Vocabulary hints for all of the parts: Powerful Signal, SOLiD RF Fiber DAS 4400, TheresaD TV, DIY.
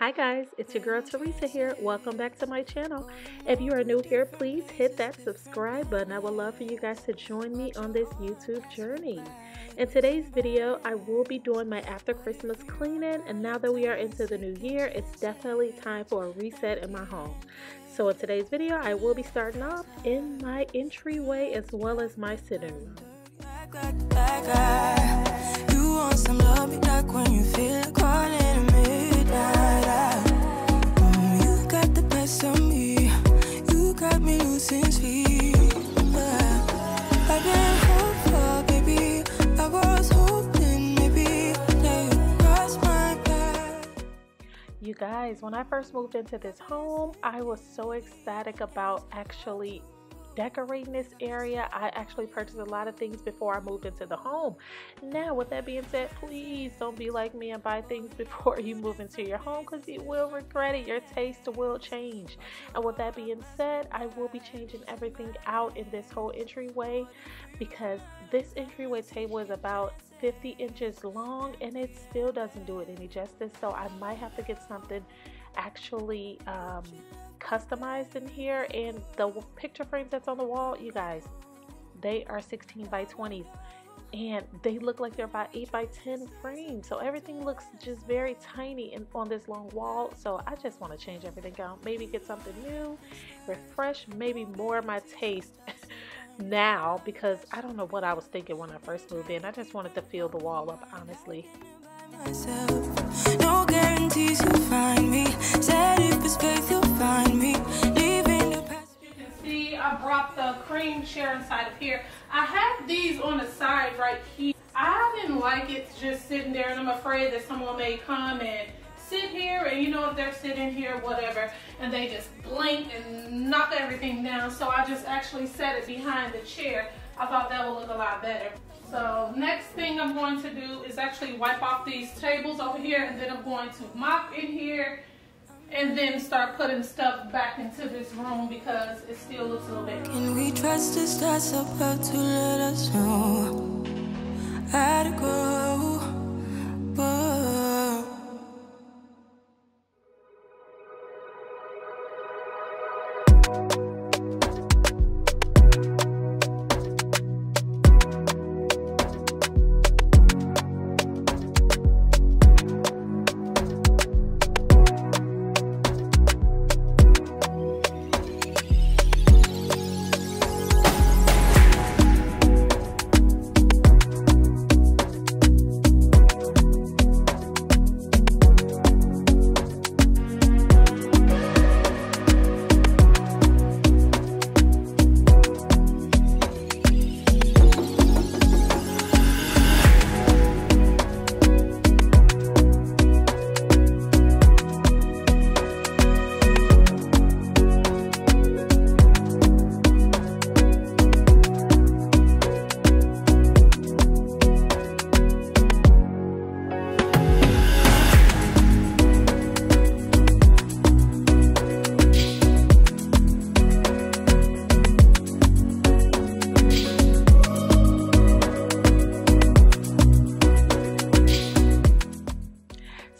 Hi guys, it's your girl Teresa here. Welcome back to my channel. If you are new here, please hit that subscribe button. I would love for you guys to join me on this YouTube journey. In today's video, I will be doing my after Christmas cleaning, and now that we are into the new year, it's definitely time for a reset in my home. So in today's video, I will be starting off in my entryway as well as my sitting room. You want some love, you like when you feel it calling at midnight. You got the best of me, you got me losing sleep. I've been hopeful, baby, I was hoping maybe that you crossed my path. You guys, when I first moved into this home, I was so ecstatic about actually decorating this area. I actually purchased a lot of things before I moved into the home. Now, with that being said, please don't be like me and buy things before you move into your home, because you will regret it. Your taste will change. And with that being said, I will be changing everything out in this whole entryway, because this entryway table is about 50 inches long and it still doesn't do it any justice. So I might have to get something actually customized in here. And the picture frames that's on the wall, you guys, they are 16 by 20s, and they look like they're about 8 by 10 frames, so everything looks just very tiny and on this long wall. So I just want to change everything out, maybe get something new, refresh, maybe more of my taste now, because I don't know what I was thinking when I first moved in. I just wanted to fill the wall up, honestly. No guarantees you'll find me. Said if it's faith you'll find me. Leaving the past. You can see I brought the cream chair inside of here. I have these on the side right here. I didn't like it just sitting there, and I'm afraid that someone may come and sit here, and you know, if they're sitting here, whatever, and they just blink and knock everything down. So I just actually set it behind the chair. I thought that would look a lot better. So next thing I'm going to do is actually wipe off these tables over here, and then I'm going to mop in here and then start putting stuff back into this room because it still looks a little bit. Can we trust this that's about to let us know how to grow?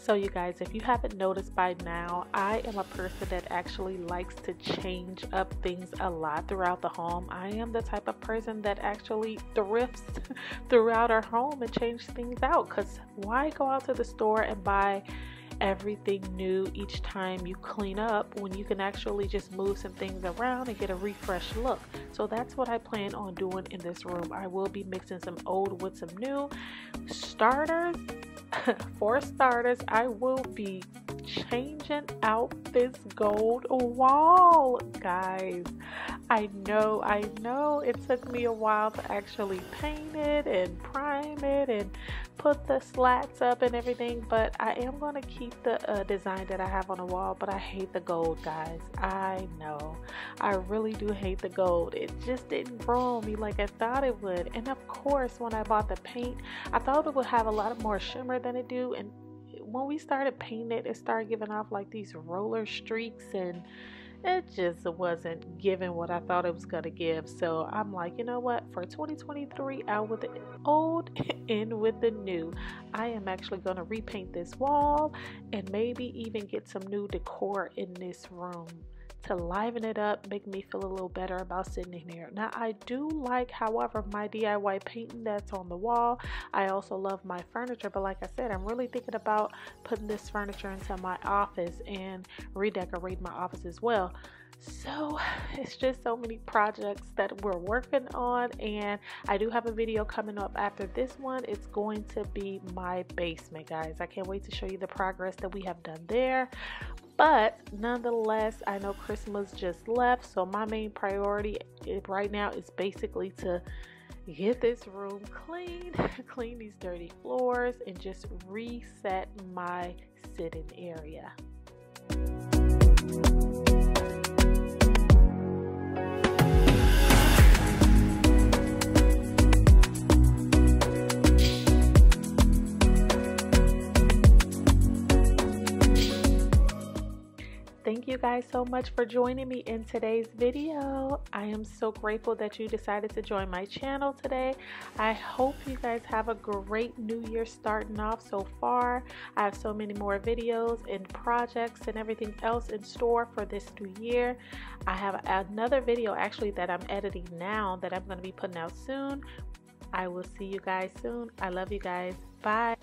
So you guys, if you haven't noticed by now, I am a person that actually likes to change up things a lot throughout the home. I am the type of person that actually thrifts throughout our home and changes things out, because why go out to the store and buy everything new each time you clean up when you can actually just move some things around and get a refresh look? So that's what I plan on doing in this room. I will be mixing some old with some new. Starters, for starters, I will be changing out this gold wall, guys. I know it took me a while to actually paint it and prime it and put the slats up and everything, but I am going to keep the design that I have on the wall. But I hate the gold, guys. I know, I really do hate the gold. It just didn't grow on me like I thought it would. And of course, when I bought the paint, I thought it would have a lot more shimmer than it do, and when we started painting it, it started giving off like these roller streaks, and it just wasn't giving what I thought it was going to give. So I'm like, you know what, for 2023, out with the old, in with the new. I am actually going to repaint this wall and maybe even get some new decor in this room to liven it up, make me feel a little better about sitting in here. Now, I do like, however, my DIY painting that's on the wall. I also love my furniture, but like I said, I'm really thinking about putting this furniture into my office and redecorate my office as well. So it's just so many projects that we're working on, and I do have a video coming up after this one. It's going to be my basement, guys. I can't wait to show you the progress that we have done there. But nonetheless, I know Christmas just left, so my main priority right now is basically to get this room clean, clean these dirty floors, and just reset my sitting area. Thank you guys so much for joining me in today's video. I am so grateful that you decided to join my channel today. I hope you guys have a great new year starting off so far. I have so many more videos and projects and everything else in store for this new year. I have another video actually that I'm editing now that I'm going to be putting out soon. I will see you guys soon. I love you guys. Bye.